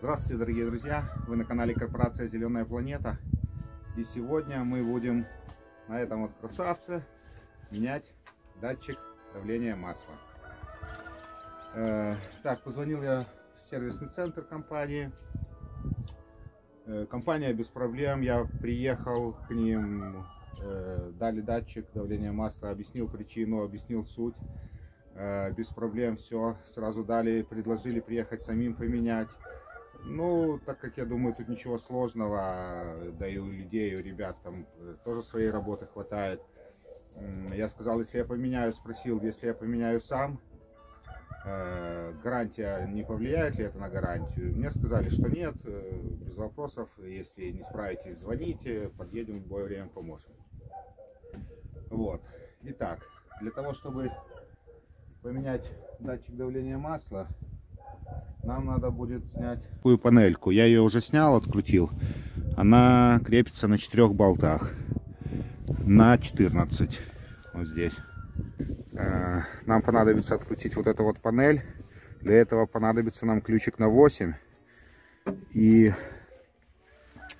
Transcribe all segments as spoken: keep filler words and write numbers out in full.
Здравствуйте, дорогие друзья! Вы на канале Корпорация Зеленая Планета. И сегодня мы будем на этом вот красавце менять датчик давления масла. Э, так, позвонил я в сервисный центр компании. Э, компания без проблем. Я приехал к ним, э, дали датчик давления масла, объяснил причину, объяснил суть. Э, без проблем все. Сразу дали, предложили приехать самим поменять. Ну, так как я думаю, тут ничего сложного, да и у людей, и у ребят там тоже своей работы хватает. Я сказал, если я поменяю, спросил, если я поменяю сам, гарантия, не повлияет ли это на гарантию? Мне сказали, что нет, без вопросов, если не справитесь, звоните, подъедем, в любое время поможем. Вот, итак, для того, чтобы поменять датчик давления масла, нам надо будет снять такую панельку. Я ее уже снял, открутил. Она крепится на четырех болтах. На четырнадцать. Вот здесь. Нам понадобится открутить вот эту вот панель. Для этого понадобится нам ключик на восемь. И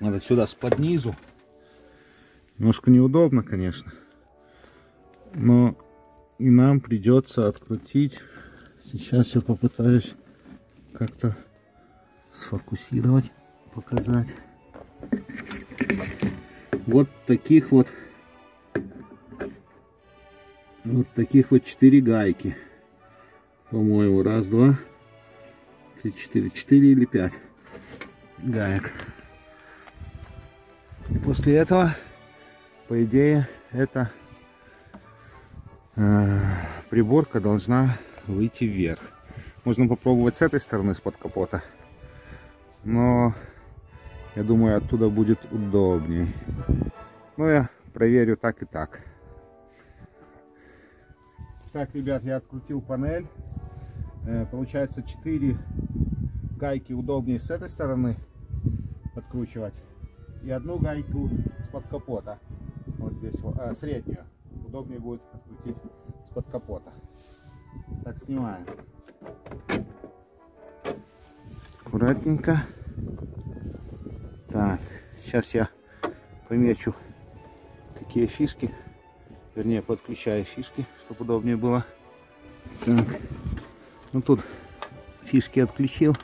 надо сюда с-под низу. Немножко неудобно, конечно. Но и нам придется открутить. Сейчас я попытаюсь как-то сфокусировать, показать. Вот таких вот, вот таких вот четыре гайки, по-моему, раз, два, три, четыре, четыре или пять гаек. После этого, по идее, эта э, приборка должна выйти вверх. Можно попробовать с этой стороны, с-под капота. Но, я думаю, оттуда будет удобней. Но я проверю так и так. Так, ребят, я открутил панель. Получается, четыре гайки удобнее с этой стороны подкручивать. И одну гайку с-под капота. Вот здесь, вот, а, среднюю. Удобнее будет открутить с-под капота. Так, снимаем. Аккуратненько. Так, сейчас я помечу такие фишки, вернее, подключаю фишки, чтобы удобнее было. Так, ну тут фишки отключил,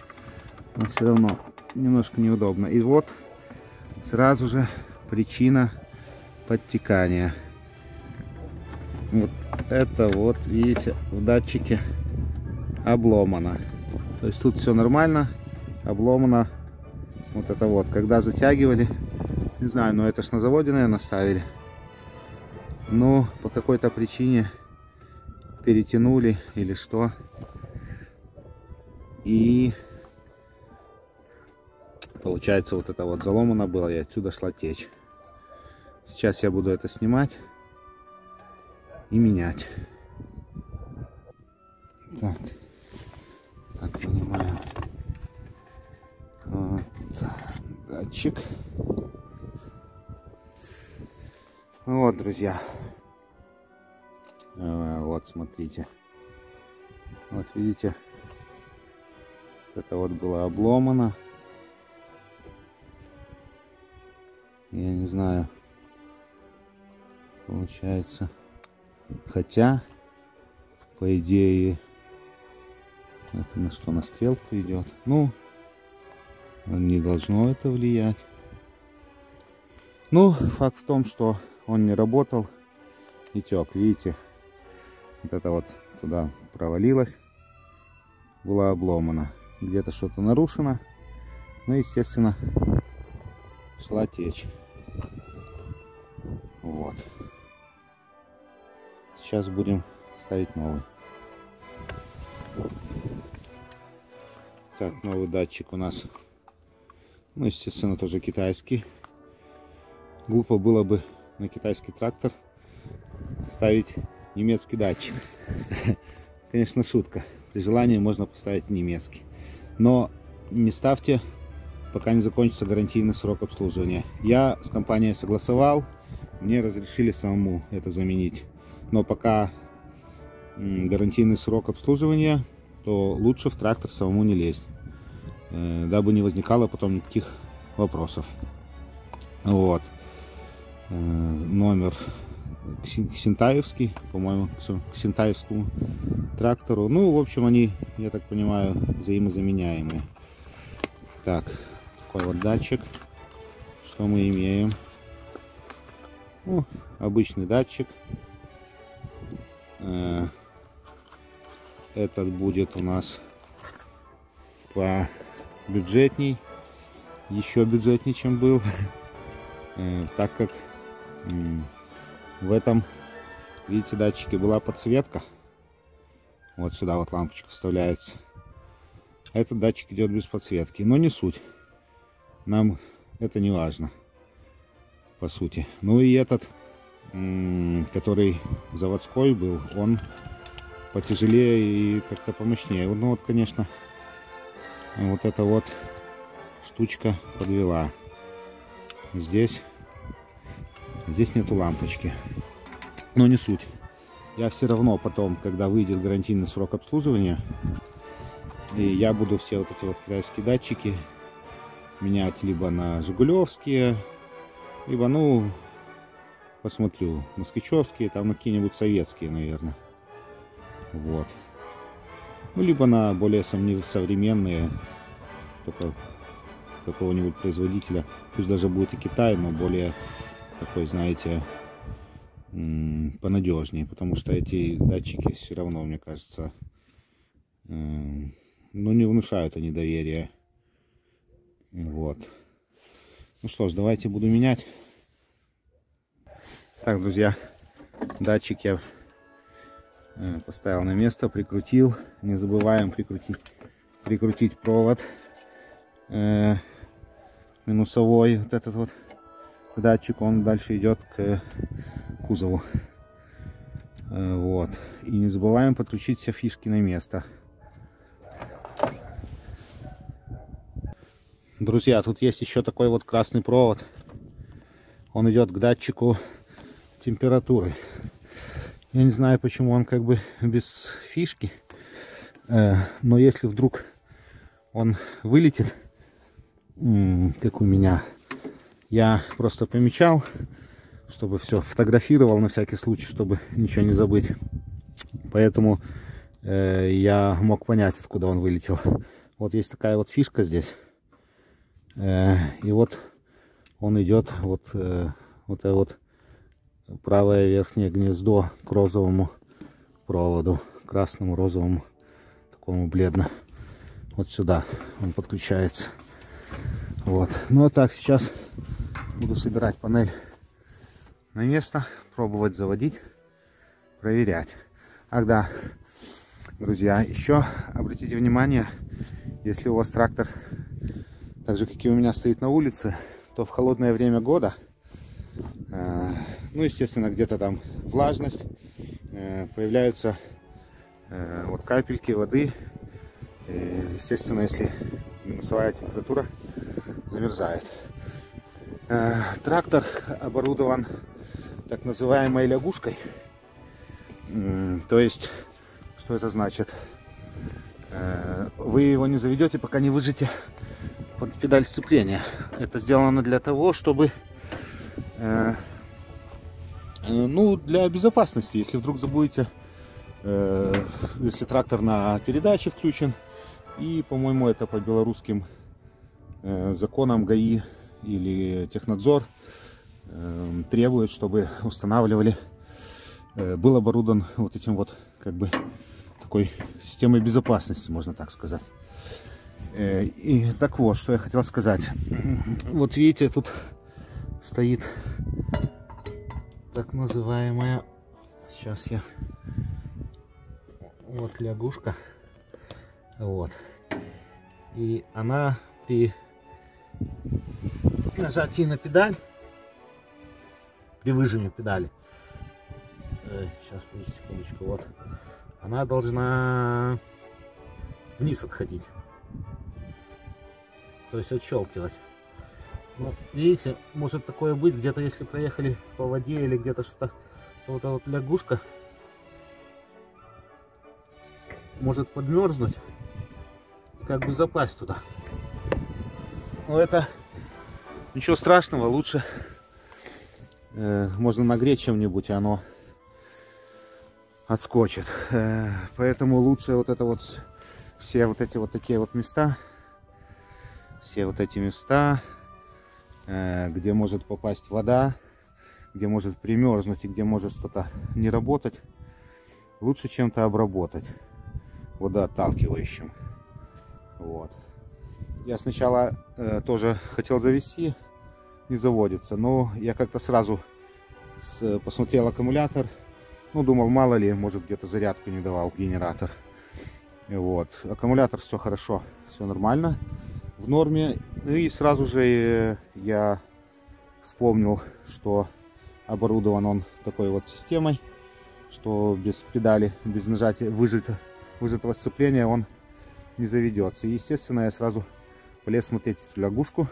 но все равно немножко неудобно. И вот сразу же причина подтекания. Вот это вот, видите, в датчике обломано. То есть тут все нормально, обломано вот это вот. Когда затягивали, не знаю, но это ж на заводе, наверное, ставили. Но по какой-то причине перетянули или что. И получается вот это вот заломано было, и отсюда шла течь. Сейчас я буду это снимать и менять. Так, так, понимаю. Вот, датчик. Вот, друзья. Вот, смотрите. Вот, видите. Вот это вот было обломано. Я не знаю. Получается. Хотя, по идее, это на что, на стрелку идет? Ну, не должно это влиять. Ну, факт в том, что он не работал и тек. Видите, вот это вот туда провалилось, была обломана. Где-то что-то нарушено, ну, естественно, шла течь. Вот. Сейчас будем ставить новый. Так, новый датчик у нас, ну, естественно, тоже китайский. Глупо было бы на китайский трактор ставить немецкий датчик. Конечно, шутка. При желании можно поставить немецкий. Но не ставьте, пока не закончится гарантийный срок обслуживания. Я с компанией согласовал, мне разрешили самому это заменить. Но пока гарантийный срок обслуживания, то лучше в трактор самому не лезть. дабы не возникало потом никаких вопросов. Вот. Номер Ксентаевский, по-моему, к Ксентаевскому трактору. Ну, в общем, они, я так понимаю, взаимозаменяемые. Так, такой вот датчик. Что мы имеем? Ну, обычный датчик. Этот будет у нас по бюджетней, еще бюджетнее, чем был, так как в этом, видите, датчике была подсветка. Вот сюда вот лампочка вставляется. Этот датчик идет без подсветки, но не суть. Нам это не важно, по сути. Ну и этот, который заводской был, он потяжелее и как-то помощнее. Ну вот, конечно, вот эта вот штучка подвела. Здесь, здесь нету лампочки. Но не суть. Я все равно потом, когда выйдет гарантийный срок обслуживания, и я буду все вот эти вот китайские датчики менять либо на жигулевские, либо, ну, посмотрю, москвичевские, там на какие-нибудь советские, наверное. Вот. Ну, либо на более современные, только какого-нибудь производителя, пусть даже будет и Китай, но более такой, знаете, понадежнее, потому что эти датчики все равно, мне кажется, ну, не внушают они доверия. Вот. Ну что ж, давайте буду менять. Так, друзья, датчик я поставил на место, прикрутил. Не забываем прикрутить, прикрутить провод э, минусовой, вот этот вот датчик, он дальше идет к кузову. Э, вот. И не забываем подключить все фишки на место. Друзья, тут есть еще такой вот красный провод. Он идет к датчику температуры. Я не знаю, почему он как бы без фишки, но если вдруг он вылетит, как у меня, я просто помечал, чтобы все фотографировал на всякий случай, чтобы ничего не забыть. Поэтому я мог понять, откуда он вылетел. Вот есть такая вот фишка здесь. И вот он идет вот, вот это вот правое верхнее гнездо к розовому проводу, красному, розовому, такому бледно, вот сюда он подключается. Вот. Ну а так сейчас буду собирать панель на место, пробовать заводить, проверять. Ах да, друзья, еще обратите внимание, если у вас трактор так же, как и у меня, стоит на улице, то в холодное время года, э, ну, естественно, где-то там влажность, э, появляются э, вот капельки воды. И, естественно, если минусовая температура, замерзает. Э, трактор оборудован так называемой лягушкой. Э, то есть, что это значит? Э, вы его не заведете, пока не выжжете под педаль сцепления. Это сделано для того, чтобы э, ну, для безопасности, если вдруг забудете, э, если трактор на передаче включен, и, по-моему, это по белорусским э, законам ГАИ или Технадзор э, требует, чтобы устанавливали, э, был оборудован вот этим вот, как бы, такой системой безопасности, можно так сказать. И так вот, что я хотел сказать. Вот видите, тут стоит так называемая, сейчас я, вот лягушка, вот, и она при нажатии на педаль, при выжиме педали, сейчас, секундочку, вот, она должна вниз отходить. То есть отщелкивать. Ну, видите, может такое быть, где-то если проехали по воде или где-то что-то, вот эта вот лягушка может подмерзнуть и как бы запасть туда. но это ничего страшного, лучше э, можно нагреть чем-нибудь, и оно отскочит. Э, поэтому лучше вот это вот, все вот эти вот такие вот места, все вот эти места, э, где может попасть вода, где может примерзнуть и где может что-то не работать, лучше чем-то обработать водоотталкивающим. Вот. Я сначала э, тоже хотел завести, не заводится, но я как-то сразу с, посмотрел аккумулятор, ну думал, мало ли, может где-то зарядку не давал генератор. И вот. Аккумулятор все хорошо, все нормально, в норме. И сразу же я вспомнил, что оборудован он такой вот системой, что без педали, без нажатия выжата, выжатого сцепления он не заведется. И, естественно, я сразу полез смотреть эту лягушку.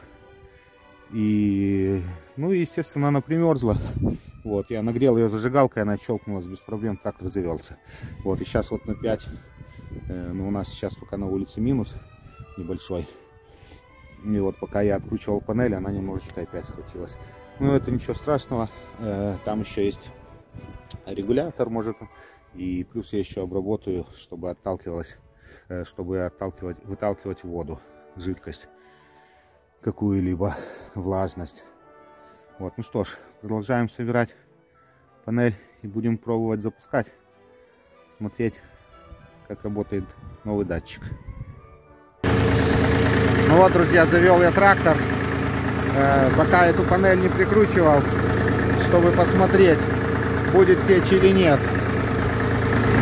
И, ну, естественно, она примерзла. Вот, я нагрел ее зажигалкой, она щелкнулась без проблем, трактор завелся. Вот, и сейчас вот на пять, э, ну, у нас сейчас пока на улице минус небольшой. И вот пока я откручивал панель, она немножечко опять схватилась. Но это ничего страшного, э, там еще есть регулятор, может, и плюс я еще обработаю, чтобы отталкивалась, чтобы отталкивать, выталкивать воду, жидкость, какую-либо влажность. Вот, ну что ж, продолжаем собирать панель и будем пробовать запускать, смотреть, как работает новый датчик. Ну вот, друзья, завел я трактор, пока эту панель не прикручивал, чтобы посмотреть, будет течь или нет.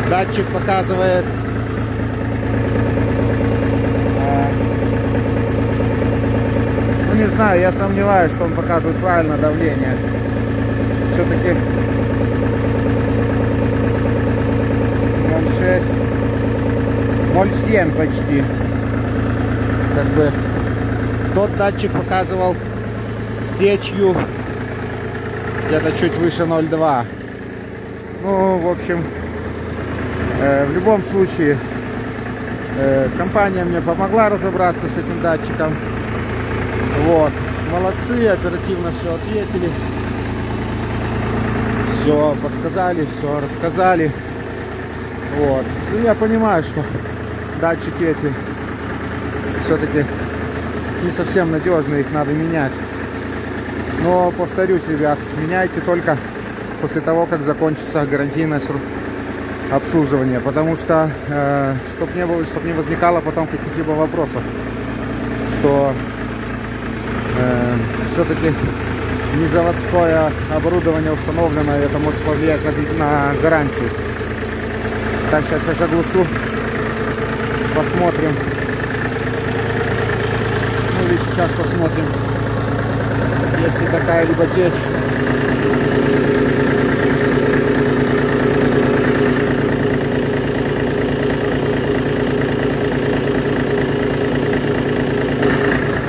Датчик показывает . Не знаю, я сомневаюсь, что он показывает правильно давление. Все-таки ноль шесть, ноль семь почти. Как бы тот датчик показывал с течью где-то чуть выше ноль два. Ну, в общем, э, в любом случае, э, компания мне помогла разобраться с этим датчиком. Вот, молодцы, оперативно все ответили, все подсказали, все рассказали. Вот, ну, я понимаю, что датчики эти все-таки не совсем надежные, их надо менять. Но, повторюсь, ребят, меняйте только после того, как закончится гарантийное обслуживание, потому что, э, чтобы не было, чтобы не возникало потом каких-либо вопросов, что все-таки не заводское оборудование установлено, это может повлиять на гарантию. Так, сейчас я заглушу, посмотрим. Ну или сейчас посмотрим, если какая-либо течь.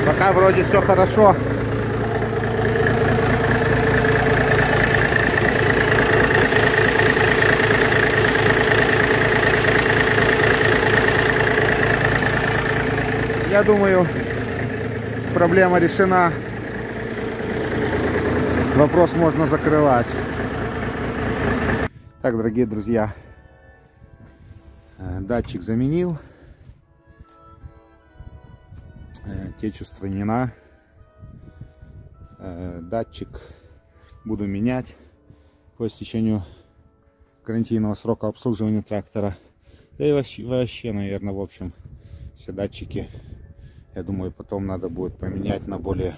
Пока вроде все хорошо. Я думаю, проблема решена. Вопрос можно закрывать. Так, дорогие друзья, датчик заменил. Течь устранена. Датчик буду менять по истечению гарантийного срока обслуживания трактора. Да и вообще, вообще, наверное, в общем, все датчики, я думаю, потом надо будет поменять на более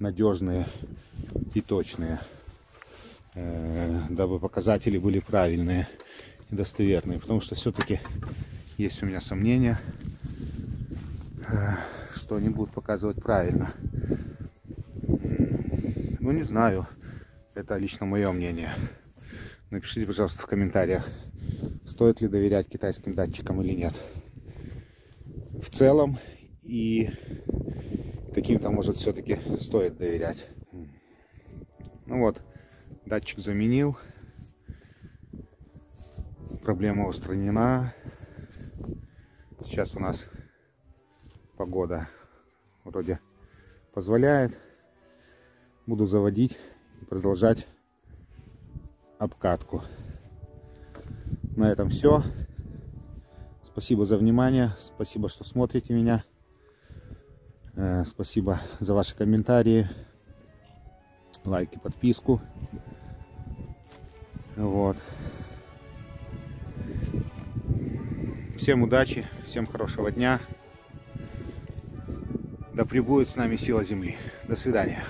надежные и точные, дабы показатели были правильные и достоверные. Потому что все-таки есть у меня сомнения, что они будут показывать правильно. Ну, не знаю. Это лично мое мнение. Напишите, пожалуйста, в комментариях, стоит ли доверять китайским датчикам или нет. В целом и каким-то, может, все-таки стоит доверять. Ну вот, датчик заменил. Проблема устранена. Сейчас у нас погода вроде позволяет, буду заводить и продолжать обкатку. На этом все. Спасибо за внимание, спасибо, что смотрите меня, спасибо за ваши комментарии, лайки, подписку. Вот. Всем удачи, всем хорошего дня. Да пребудет с нами сила Земли. До свидания.